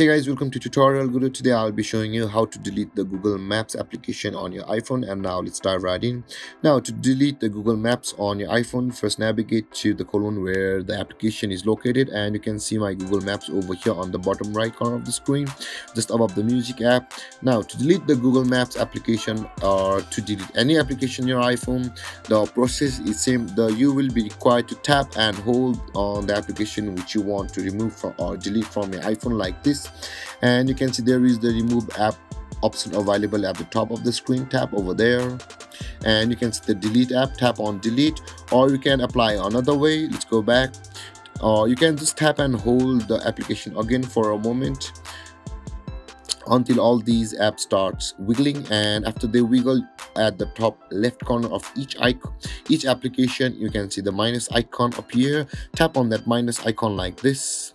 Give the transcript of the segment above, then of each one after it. Hey guys, welcome to Tutorial Guru. Today I'll be showing you how to delete the Google Maps application on your iPhone, and now let's dive right in. Now, to delete the Google Maps on your iPhone, first navigate to the column where the application is located, and you can see my Google Maps over here on the bottom right corner of the screen, just above the music app. Now, to delete the Google Maps application or to delete any application on your iPhone, the process is same. You will be required to tap and hold on the application which you want to remove from or delete from your iPhone like this. And you can see there is the remove app option available at the top of the screen. Tap over there and you can see the delete app. Tap on delete, or you can apply another way. Let's go back, or you can just tap and hold the application again for a moment until all these apps starts wiggling, and after they wiggle, at the top left corner of each application you can see the minus icon appear. Tap on that minus icon like this,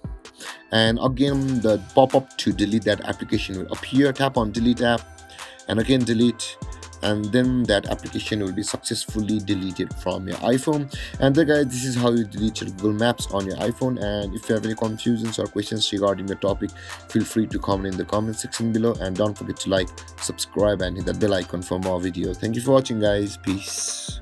and again the pop-up to delete that application will appear. Tap on delete app and again delete, and then that application will be successfully deleted from your iPhone. And there guys, this is how you delete your Google Maps on your iPhone. And if you have any confusions or questions regarding the topic, feel free to comment in the comment section below, and don't forget to like, subscribe and hit that bell icon for more videos. Thank you for watching guys. Peace.